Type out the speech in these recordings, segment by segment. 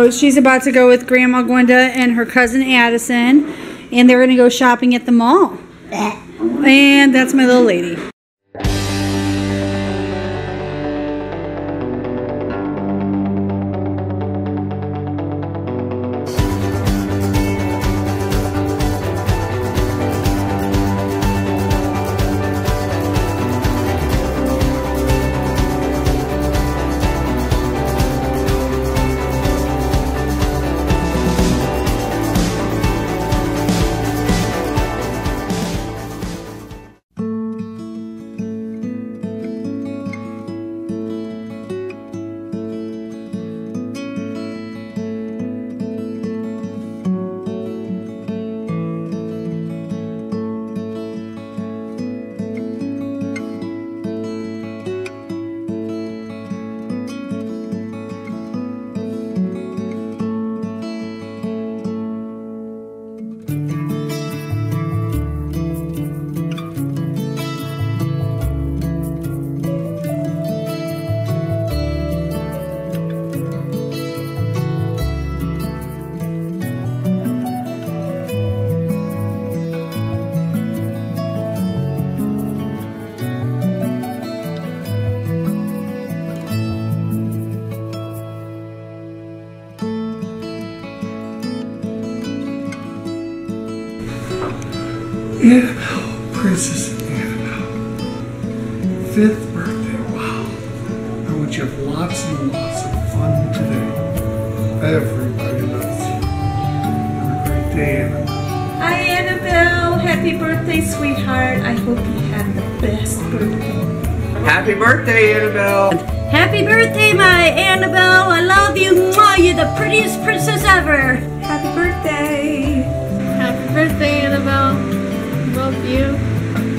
So she's about to go with Grandma Gwenda and her cousin Addison, and they're going to go shopping at the mall. And that's my little lady. Annabelle, Princess Annabelle, 5th birthday, wow. I want you to have lots and lots of fun today. Everybody loves you. Have a great day, Annabelle. Hi, Annabelle. Happy birthday, sweetheart. I hope you have the best birthday. Happy birthday, Annabelle. Happy birthday, my Annabelle. I love you. You're the prettiest princess ever. Happy birthday. Happy birthday, Annabelle. You.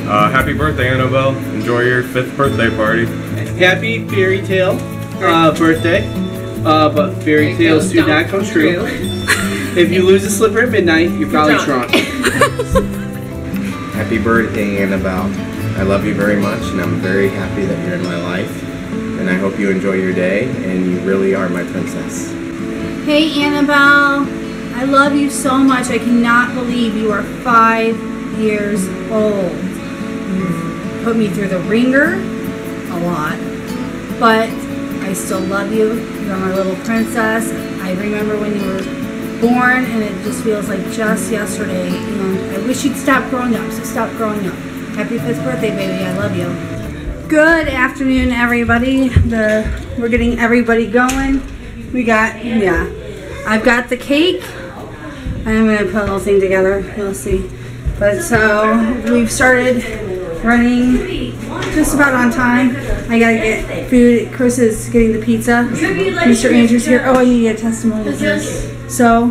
Happy birthday, Annabelle. Enjoy your 5th birthday party. Happy fairy tale birthday. But fairy tales do not come true. If you lose a slipper at midnight, you're probably drunk. Happy birthday, Annabelle. I love you very much, and I'm very happy that you're in my life. And I hope you enjoy your day, and you really are my princess. Hey, Annabelle. I love you so much. I cannot believe you are 5 years old. You've put me through the ringer a lot, but I still love you. You're my little princess. I remember when you were born, and it just feels like just yesterday, and I wish you'd stop growing up, so stop growing up. Happy 5th birthday, baby. I love you. Good afternoon, everybody. We're getting everybody going. I've got the cake. I'm going to put a little thing together. You'll see. But so we've started running just about on time. I gotta get food. Chris is getting the pizza. Mr. Andrew's here. Oh, I need to get a testimonial. So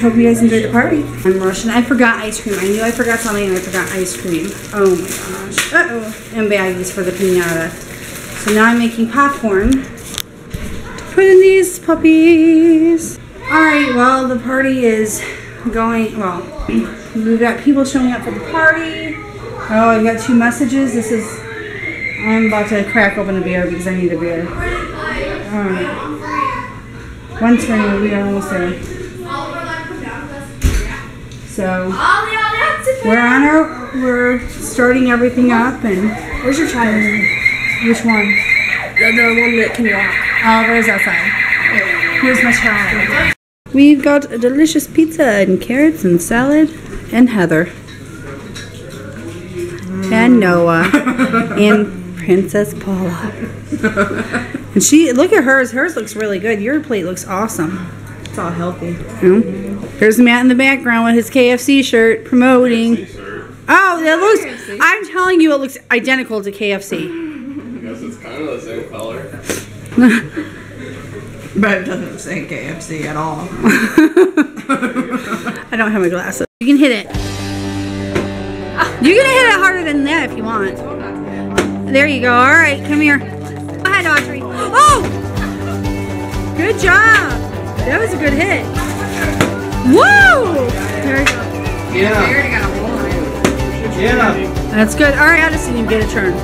hope you guys enjoyed the party. I'm rushing. I forgot ice cream. I knew I forgot something and I forgot ice cream. Oh my gosh. Uh-oh. And baggies for the piñata. So now I'm making popcorn to put in these puppies. Alright, well the party is going, well. We've got people showing up for the party. Oh, I got 2 messages. I'm about to crack open a beer because I need a beer. Alright. One turn, we are almost there. So, we're starting everything up and... Where's your child? Which one? The one that can walk. Oliver's outside. Here's my child. We've got a delicious pizza and carrots and salad. And Heather. And Noah. And Princess Paula. And she, look at hers. Hers looks really good. Your plate looks awesome. It's all healthy. Mm-hmm. Here's Matt in the background with his KFC shirt promoting. KFC shirt. Oh, that looks, KFC. I'm telling you, it looks identical to KFC. I guess it's kind of the same color. But it doesn't say KFC at all. I don't have my glasses. You can hit it. You're gonna hit it harder than that if you want. There you go. All right, come here. Go ahead, Audrey. Oh! Good job. That was a good hit. Woo! There you go. Yeah. Yeah. That's good. All right, Addison, you get a turn.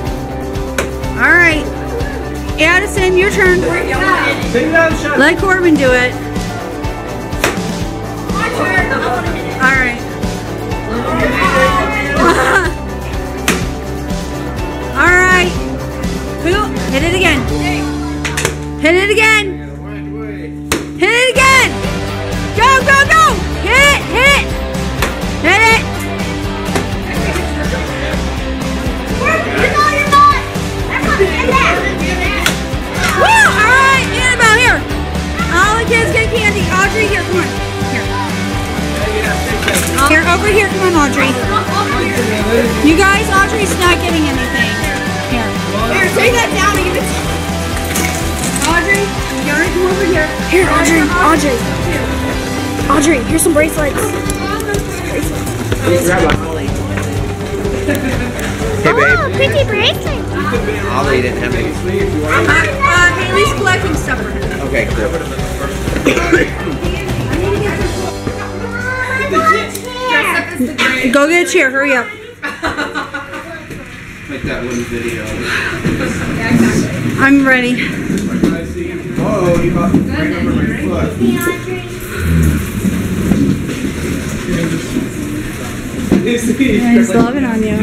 All right, Addison, your turn. Let Corbin do it. Hit it again. Hit it again. Hit it again. Go, go, go. Hit it, hit it. Hit it. No, you're not. Everyone, get that. Woo! All right, Annabelle, here. All the kids get candy. Audrey, here, come on. Here, over here, come on, Audrey. You guys, Audrey's not getting anything. Here. Here, take that down and give it to me. Audrey, you gotta come over here. Here, Audrey, Audrey. Audrey, here's some bracelets. Hey, babe. Oh, pretty bracelet. Ollie didn't have any. Haley's collecting stuff for him. Okay, cool. Go get a chair, hurry up. Like that one video. I'm ready. Oh, you bought the brand over my foot. He's loving on you.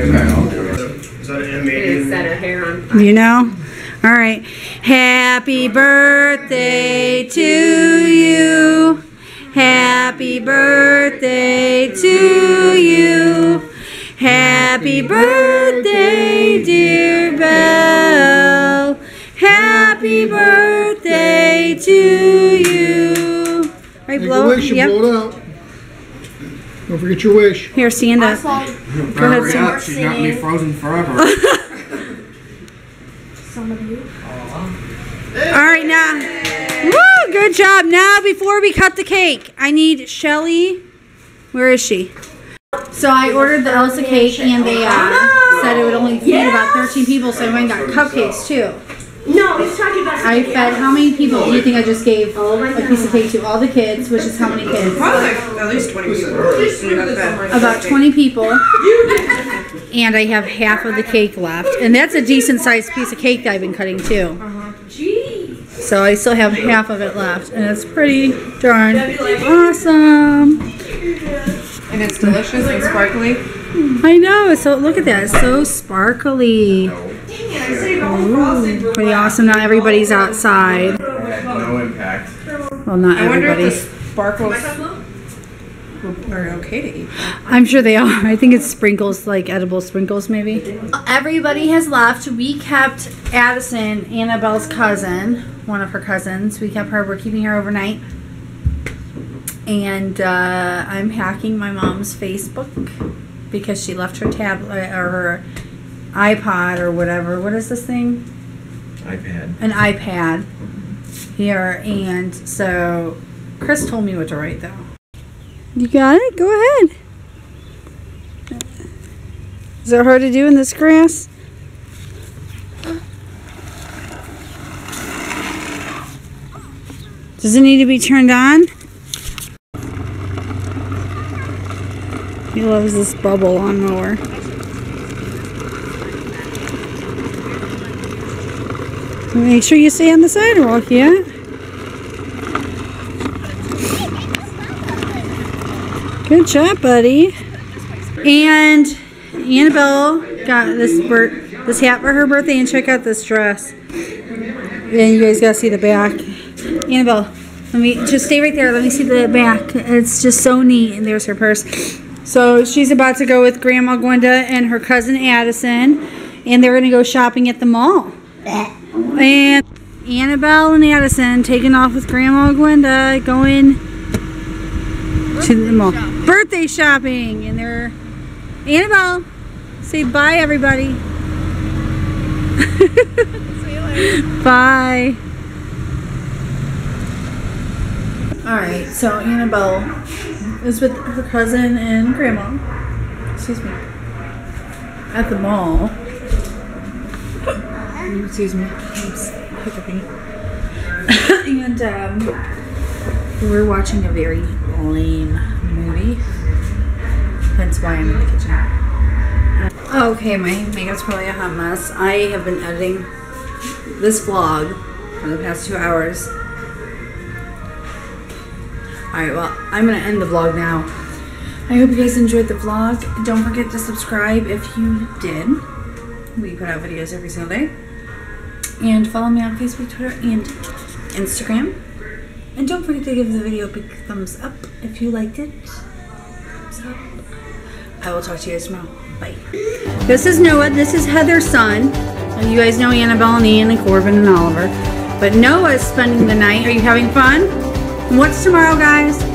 Is that an animated? Set her hair on fire. You know? Alright. Happy birthday to you. Happy birthday to you. Happy birthday, dear Belle. Happy birthday to you. Right, blow it. Yep. Blow it out. Don't forget your wish. Here, stand up. Go ahead, up. She's not gonna be frozen forever. Some of you. All right, now. Woo! Good job. Now, before we cut the cake, I need Shelly. Where is she? So I ordered the Elsa cake, and they said it would only feed about 13 people. So I got cupcakes too. No, he's talking about. I fed how many people do you think I just gave a piece of cake to? All the kids, which is how many kids? Probably like at least 20 people. About 20 people. And I have half of the cake left, and that's a decent-sized piece of cake that I've been cutting too. So I still have half of it left, and it's pretty darn awesome. And it's delicious and sparkly. I know. So look at that. It's so sparkly. Ooh, pretty awesome. Not everybody's outside. No impact. Well, not everybody. I wonder if the sparkles are okay to eat. I'm sure they are. I think it's sprinkles, like edible sprinkles, maybe. Everybody has left. We kept Addison, Annabelle's cousin, one of her cousins. We kept her. We're keeping her overnight. And I'm hacking my mom's Facebook because she left her tablet or her iPod or whatever. What is this thing? iPad. An iPad here. And so Chris told me what to write, though. You got it? Go ahead. Is it hard to do in this grass? Does it need to be turned on? He loves this bubble lawnmower. Make sure you stay on the sidewalk, yeah? Good job, buddy. And Annabelle got this hat for her birthday, and check out this dress. And you guys gotta see the back. Annabelle, let me just stay right there. Let me see the back. It's just so neat. And there's her purse. So she's about to go with Grandma Gwenda and her cousin Addison, and they're gonna go shopping at the mall. And Annabelle and Addison taking off with Grandma Gwenda, going to the mall. Birthday shopping! And they're... Annabelle! Say bye, everybody! See you later. Bye! Alright, so Annabelle is with her cousin and Grandma. Excuse me. At the mall. Excuse me. Oops. Hiccuping. And, we're watching a very lame movie. That's why I'm in the kitchen. Okay, my makeup's probably a hot mess. I have been editing this vlog for the past 2 hours. Alright, well, I'm going to end the vlog now. I hope you guys enjoyed the vlog. Don't forget to subscribe if you did. We put out videos every Sunday. And follow me on Facebook, Twitter, and Instagram. And don't forget to give the video a big thumbs up if you liked it. Thumbs up. I will talk to you guys tomorrow. Bye. This is Noah. This is Heather's son. You guys know Annabelle and Ian and Corbin and Oliver. But Noah's spending the night. Are you having fun? And what's tomorrow, guys?